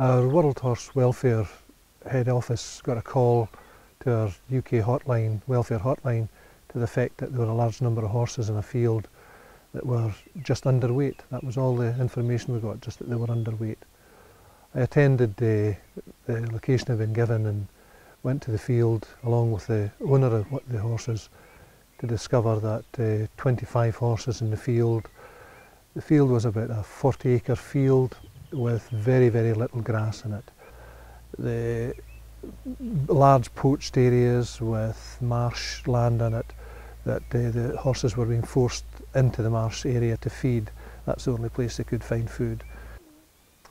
Our World Horse Welfare head office got a call to our UK hotline, welfare hotline, to the effect that there were a large number of horses in a field that were just underweight. That was all the information we got, just that they were underweight. I attended the location I'd been given and went to the field along with the owner of the horses to discover that 25 horses in the field. The field was about a 40-acre field with very, very little grass in it. The large poached areas with marsh land in it that the horses were being forced into the marsh area to feed. That's the only place they could find food.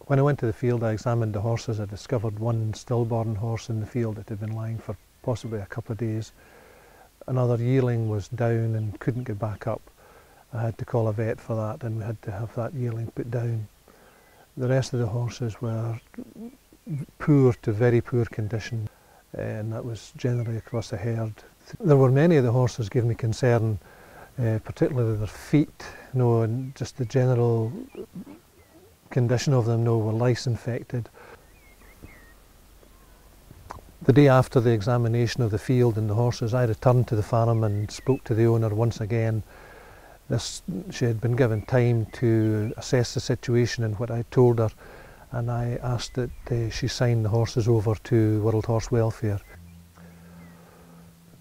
When I went to the field, I examined the horses. I discovered one stillborn horse in the field that had been lying for possibly a couple of days. Another yearling was down and couldn't get back up. I had to call a vet for that, and we had to have that yearling put down. The rest of the horses were poor to very poor condition, and that was generally across the herd. There were many of the horses gave me concern, particularly their feet, and just the general condition of them, were lice infected. The day after the examination of the field and the horses, I returned to the farm and spoke to the owner once again. She had been given time to assess the situation and what I told her, and I asked that she sign the horses over to World Horse Welfare.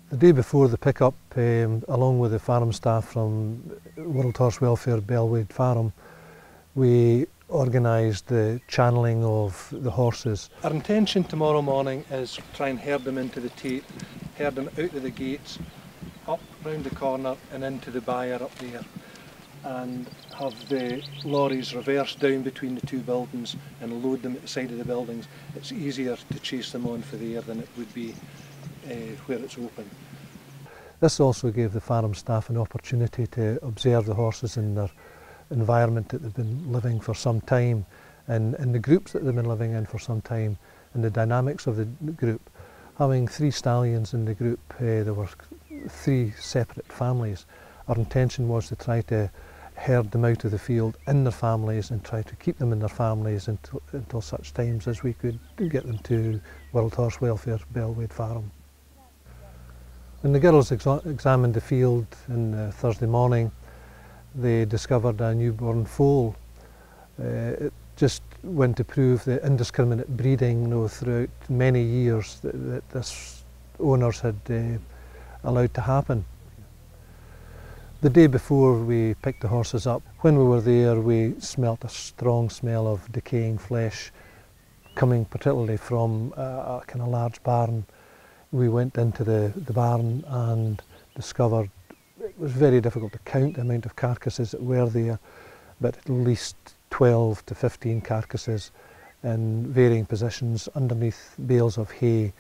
The day before the pick-up, along with the farm staff from World Horse Welfare, Belwade Farm, we organised the channelling of the horses. Our intention tomorrow morning is to try and herd them into the teat, herd them out of the gates, up round the corner and into the byre up there, and have the lorries reverse down between the two buildings and load them at the side of the buildings. It's easier to chase them on for the air than it would be where it's open. This also gave the farm staff an opportunity to observe the horses in their environment that they've been living for some time, and in the groups that they've been living in for some time, and the dynamics of the group. Having 3 stallions in the group, there were 3 separate families. Our intention was to try to herd them out of the field in their families and try to keep them in their families until such times as we could get them to World Horse Welfare, Belwade Farm. When the girls examined the field on Thursday morning, they discovered a newborn foal. It just went to prove the indiscriminate breeding throughout many years that this owners had allowed to happen. The day before we picked the horses up, when we were there, we smelt a strong smell of decaying flesh coming particularly from a kind of large barn. We went into the barn and discovered it was very difficult to count the amount of carcasses that were there, but at least 12 to 15 carcasses in varying positions underneath bales of hay.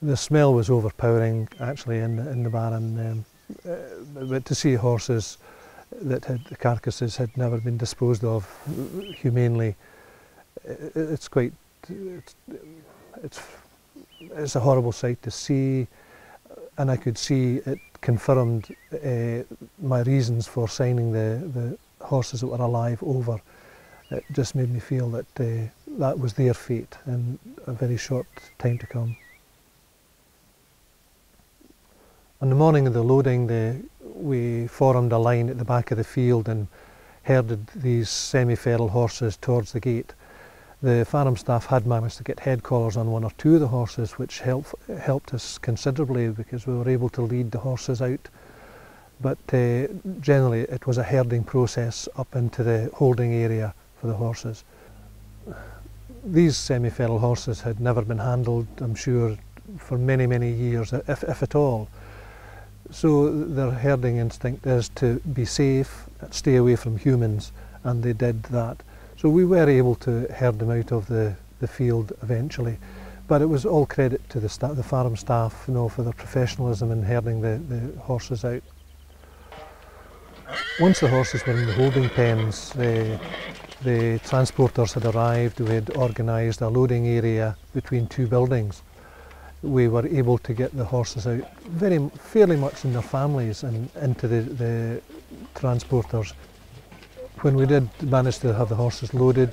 The smell was overpowering actually in the barn, but to see horses that had the carcasses had never been disposed of humanely, it's a horrible sight to see, and I could see it confirmed my reasons for signing the horses that were alive over. It just made me feel that that was their fate in a very short time to come. On the morning of the loading, we formed a line at the back of the field and herded these semi-feral horses towards the gate. The farm staff had managed to get head collars on 1 or 2 of the horses, which helped us considerably because we were able to lead the horses out. But generally it was a herding process up into the holding area for the horses. These semi-feral horses had never been handled, I'm sure, for many, many years, if at all. So their herding instinct is to be safe, stay away from humans, and they did that. So we were able to herd them out of the field eventually, but it was all credit to the farm staff for their professionalism in herding the horses out. Once the horses were in the holding pens, the transporters had arrived. We had organised a loading area between 2 buildings. We were able to get the horses out fairly much in their families and into the transporters. When we did manage to have the horses loaded,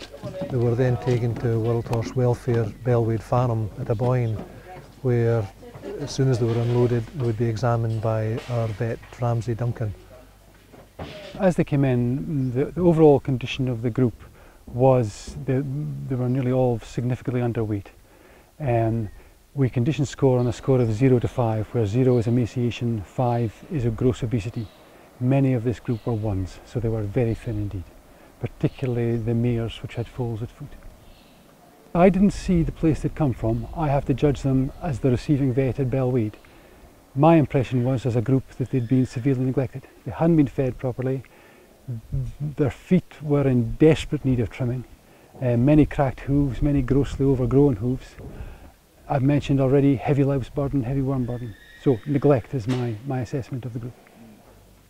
they were then taken to World Horse Welfare, Belwade Farm at Aboyne, where as soon as they were unloaded, they would be examined by our vet, Ramsay Duncan. As they came in, the overall condition of the group was they were nearly all significantly underweight. We condition score on a score of 0 to 5, where 0 is emaciation, 5 is a gross obesity. Many of this group were 1s, so they were very thin indeed, particularly the mares which had foals at foot. I didn't see the place they'd come from. I have to judge them as the receiving vet at Belwade. My impression was, as a group, that they'd been severely neglected. They hadn't been fed properly, their feet were in desperate need of trimming, many cracked hooves, many grossly overgrown hooves. I've mentioned already heavy louse burden, heavy worm burden, so neglect is my assessment of the group.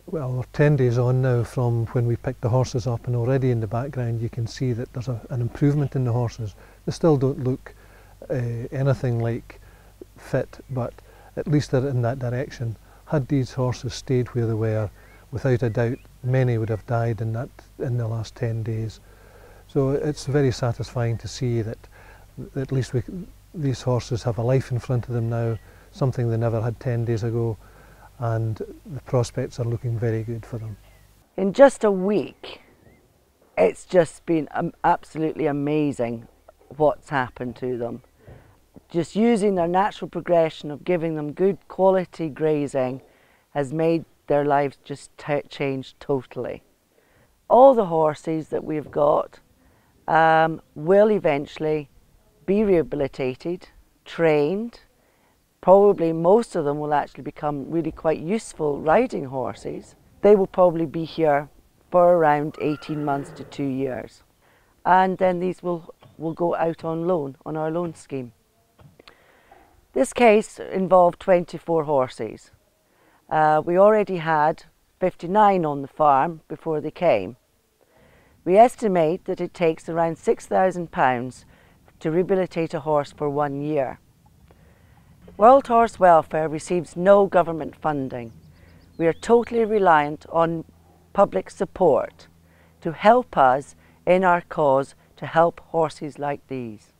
Well, we're 10 days on now from when we picked the horses up, and already in the background you can see that there's an improvement in the horses. They still don't look anything like fit, but at least they're in that direction. Had these horses stayed where they were, without a doubt, many would have died in the last 10 days. So it's very satisfying to see that at least these horses have a life in front of them now, something they never had 10 days ago. And the prospects are looking very good for them. In just a week, it's just been absolutely amazing what's happened to them. Just using their natural progression of giving them good quality grazing has made their lives just change totally. All the horses that we've got will eventually be rehabilitated, trained. Probably most of them will actually become really quite useful riding horses. They will probably be here for around 18 months to 2 years. And then these will go out on loan, on our loan scheme. This case involved 24 horses. We already had 59 on the farm before they came. We estimate that it takes around £6,000 to rehabilitate a horse for 1 year. World Horse Welfare receives no government funding. We are totally reliant on public support to help us in our cause to help horses like these.